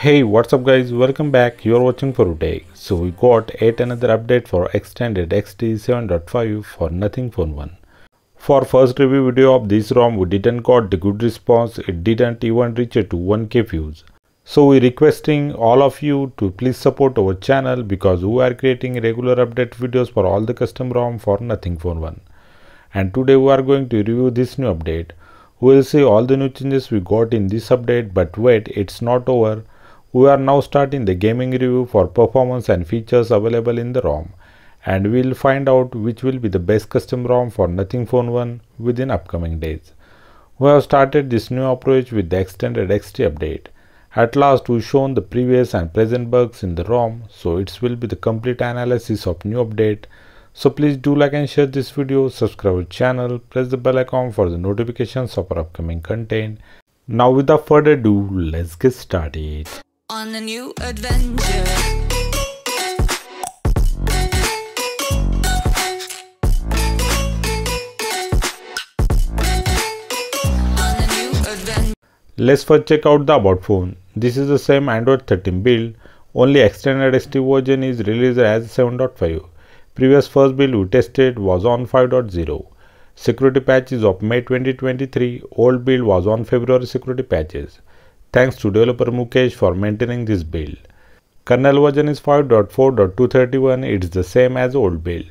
Hey, what's up guys, welcome back. You're watching 4U Tech. So we got yet another update for extended XT 7.5 for Nothing Phone 1. For first review video of this ROM, we didn't got the good response. It didn't even reach to 1k views. So we requesting all of you to please support our channel because we are creating regular update videos for all the custom ROM for Nothing Phone 1. And today we are going to review this new update. We will see all the new changes we got in this update, but wait, it's not over. We are now starting the gaming review for performance and features available in the ROM, and we will find out which will be the best custom ROM for Nothing Phone 1 within upcoming days. We have started this new approach with the extended XT update. At last we shown the previous and present bugs in the ROM, so it will be the complete analysis of new update. So please do like and share this video, subscribe our channel, press the bell icon for the notifications of our upcoming content. Now without further ado, let's get started. On a new adventure. Let's first check out the About phone. This is the same Android 13 build, only extended XT version is released as 7.5. Previous first build we tested was on 5.0. Security patches of May 2023, old build was on February security patches. Thanks to developer Mukesh for maintaining this build. Kernel version is 5.4.231, it's the same as old build.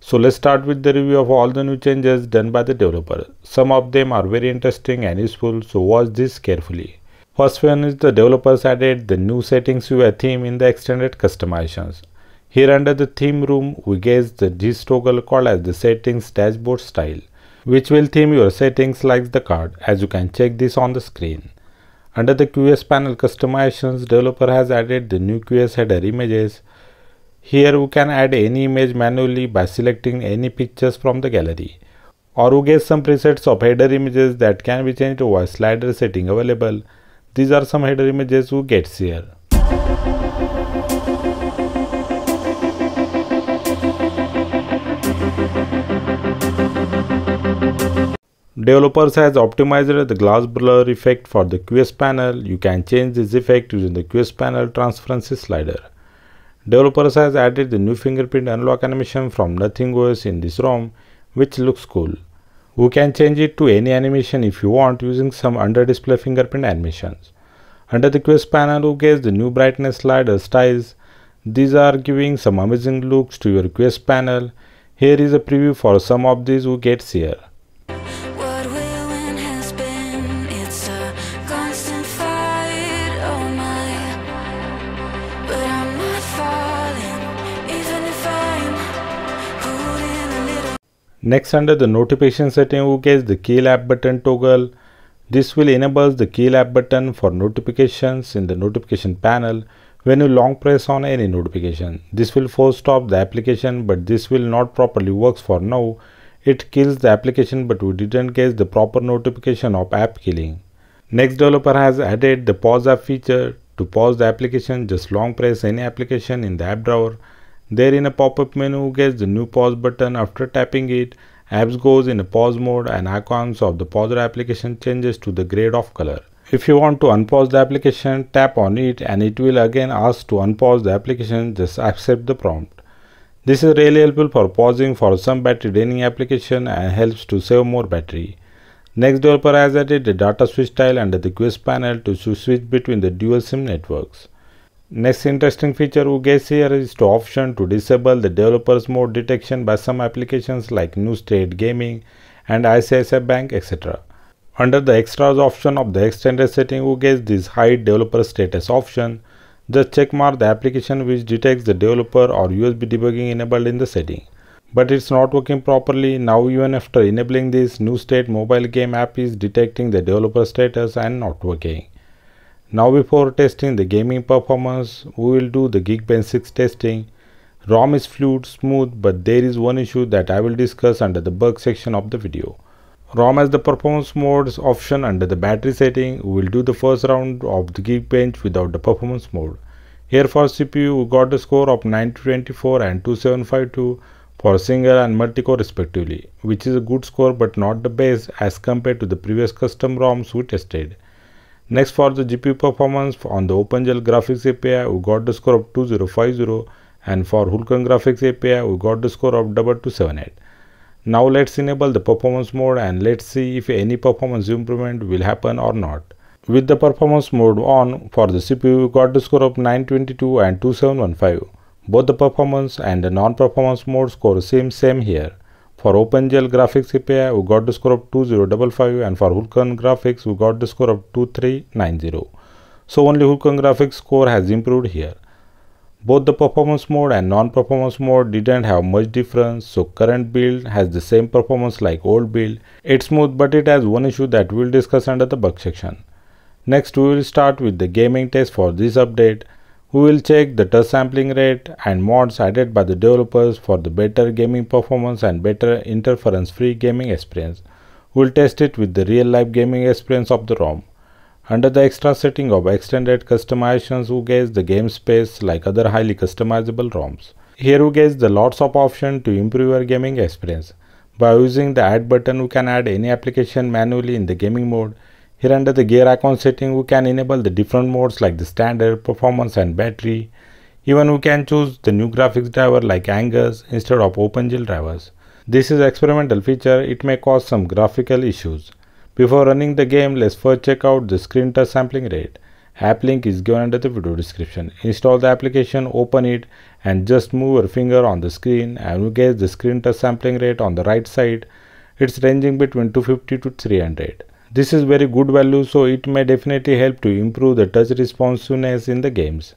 So let's start with the review of all the new changes done by the developer. Some of them are very interesting and useful, so watch this carefully. First one is the developers added the new settings UI theme in the extended customizations. Here under the theme room, we get this toggle called as the settings dashboard style, which will theme your settings like the card, as you can check this on the screen. Under the QS panel customizations, developer has added the new QS header images. Here we can add any image manually by selecting any pictures from the gallery. Or we get some presets of header images that can be changed over slider setting available. These are some header images we get here. Developers has optimized the glass blur effect for the QS panel. You can change this effect using the QS panel transparency slider. Developers has added the new fingerprint unlock animation from Nothing OS in this ROM, which looks cool. We can change it to any animation if you want using some under display fingerprint animations. Under the QS panel, we get the new brightness slider styles. These are giving some amazing looks to your QS panel. Here is a preview for some of these we get here. Next, under the notification setting, we get the key lab button toggle. This will enable the key lab button for notifications in the notification panel. When you long press on any notification, this will force stop the application, but this will not properly works for now. It kills the application, but we didn't get the proper notification of app killing. Next, developer has added the pause app feature. To pause the application, just long press any application in the app drawer. There in a pop-up menu gets the new pause button. After tapping it, apps goes in a pause mode and icons of the paused application changes to the grade of color. If you want to unpause the application, tap on it and it will again ask to unpause the application. Just accept the prompt. This is really helpful for pausing for some battery draining application and helps to save more battery. Next, developer has added the data switch tile under the QS panel to switch between the dual SIM networks. Next interesting feature we get here is the option to disable the developer's mode detection by some applications like New State Gaming and ICSF Bank, etc. Under the extras option of the extended setting, we get this hide developer status option. Just check mark the application which detects the developer or USB debugging enabled in the setting. But it's not working properly. Now even after enabling this, New State mobile game app is detecting the developer status and not working. Now before testing the gaming performance, we will do the Geekbench 6 testing. ROM is fluid, smooth, but there is one issue that I will discuss under the bug section of the video. ROM has the performance modes option under the battery setting. We will do the first round of the Geekbench without the performance mode. Here for CPU, we got a score of 924 and 2752 for single and multi-core respectively, which is a good score but not the best as compared to the previous custom ROMs we tested. Next, for the GPU performance on the OpenGL graphics API, we got the score of 2050, and for Vulkan graphics API, we got the score of 2278. Now let's enable the performance mode and let's see if any performance improvement will happen or not. With the performance mode on, for the CPU, we got the score of 922 and 2715. Both the performance and the non-performance mode score same here. For OpenGL graphics API, we got the score of 2055, and for Vulkan graphics, we got the score of 2390. So only Vulkan graphics score has improved here. Both the performance mode and non-performance mode didn't have much difference, so current build has the same performance like old build. It's smooth, but it has one issue that we'll discuss under the bug section. Next, we will start with the gaming test for this update. We will check the touch sampling rate and mods added by the developers for the better gaming performance and better interference-free gaming experience. We will test it with the real-life gaming experience of the ROM. Under the extra setting of extended customizations, we gauge the game space like other highly customizable ROMs. Here we gauge the lots of options to improve your gaming experience. By using the add button, we can add any application manually in the gaming mode. Here under the gear icon setting, we can enable the different modes like the standard, performance and battery. Even we can choose the new graphics driver like Angus instead of OpenGL drivers. This is experimental feature, it may cause some graphical issues. Before running the game, let's first check out the screen touch sampling rate. App link is given under the video description. Install the application, open it and just move your finger on the screen and we gauge the screen touch sampling rate on the right side. It's ranging between 250 to 300. This is very good value, so it may definitely help to improve the touch responsiveness in the games.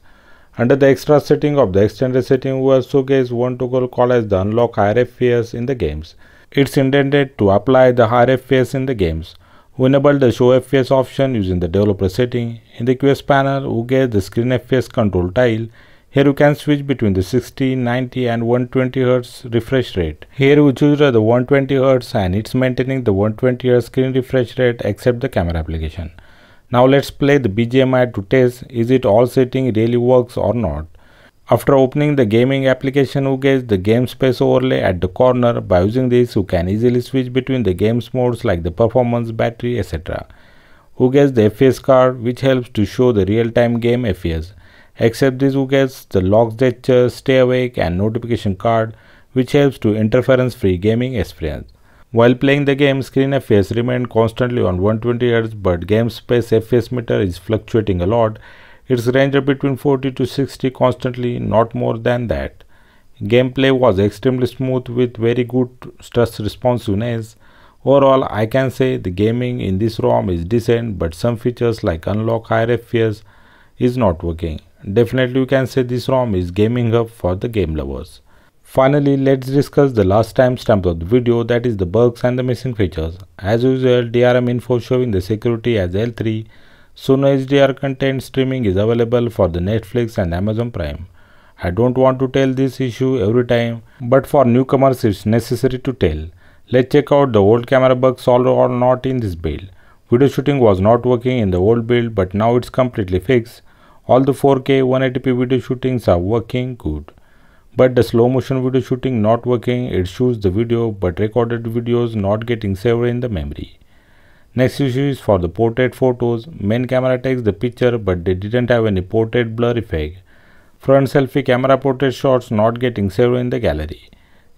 Under the extra setting of the extended setting, we also gauge one toggle called as the unlock higher FPS in the games. It's intended to apply the higher FPS in the games. We enable the show FPS option using the developer setting. In the QS panel, we gauge the screen FPS control tile. Here you can switch between the 60, 90 and 120Hz refresh rate. Here we choose the 120Hz and it's maintaining the 120Hz screen refresh rate except the camera application. Now let's play the BGMI to test is it all setting really works or not. After opening the gaming application, we gauge the game space overlay at the corner. By using this, you can easily switch between the game's modes like the performance, battery, etc. We gauge the FPS card which helps to show the real-time game FPS. Except this, who gets the lock gesture, stay awake and notification card which helps to interference-free gaming experience. While playing the game, screen FPS remained constantly on 120Hz but game space FPS meter is fluctuating a lot. It's ranged between 40 to 60 constantly, not more than that. Gameplay was extremely smooth with very good stress responsiveness. Overall, I can say the gaming in this ROM is decent but some features like unlock higher FPS is not working. Definitely you can say this ROM is gaming hub for the game lovers. Finally, let's discuss the last timestamp of the video, that is the bugs and the missing features. As usual, DRM info showing the security as L3, so no HDR content streaming is available for the Netflix and Amazon Prime. I don't want to tell this issue every time, but for newcomers it's necessary to tell. Let's check out the old camera bug solved or not in this build. Video shooting was not working in the old build but now it's completely fixed. All the 4K 180p video shootings are working good. But the slow motion video shooting not working, it shoots the video but recorded videos not getting saved in the memory. Next issue is for the portrait photos. Main camera takes the picture but they didn't have any portrait blur effect. Front selfie camera portrait shots not getting saved in the gallery.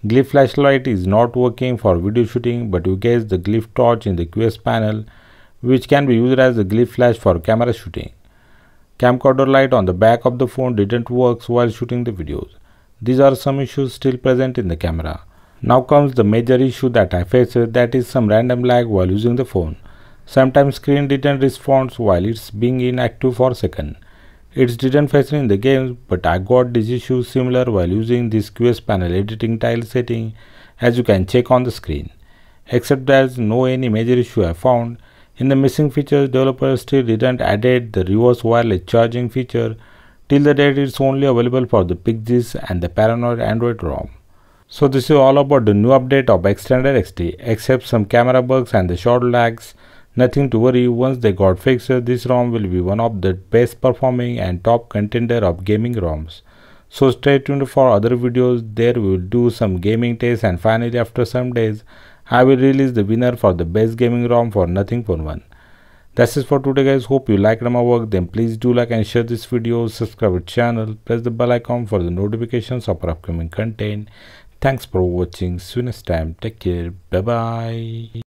Glyph flashlight is not working for video shooting but you gauge the glyph torch in the QS panel which can be used as a glyph flash for camera shooting. Camcorder light on the back of the phone didn't work while shooting the videos. These are some issues still present in the camera. Now comes the major issue that I faced, that is some random lag while using the phone. Sometimes screen didn't respond while it's being inactive for a second. It didn't face in the game but I got this issue similar while using this QS panel editing tile setting as you can check on the screen. Except there's no any major issue I found. In the missing features, developers still didn't added the reverse wireless charging feature. Till the date, it's only available for the Pixies and the Paranoid Android ROM. So this is all about the new update of Extended XT. Except some camera bugs and the short lags, nothing to worry. Once they got fixed, this ROM will be one of the best performing and top contender of gaming ROMs. So stay tuned for other videos. There we will do some gaming tests and finally after some days, I will release the winner for the best gaming ROM for Nothing Phone 1. That's it for today, guys. Hope you liked my work. Then please do like and share this video, subscribe our channel, press the bell icon for the notifications of our upcoming content. Thanks for watching. See you next time. Take care. Bye bye.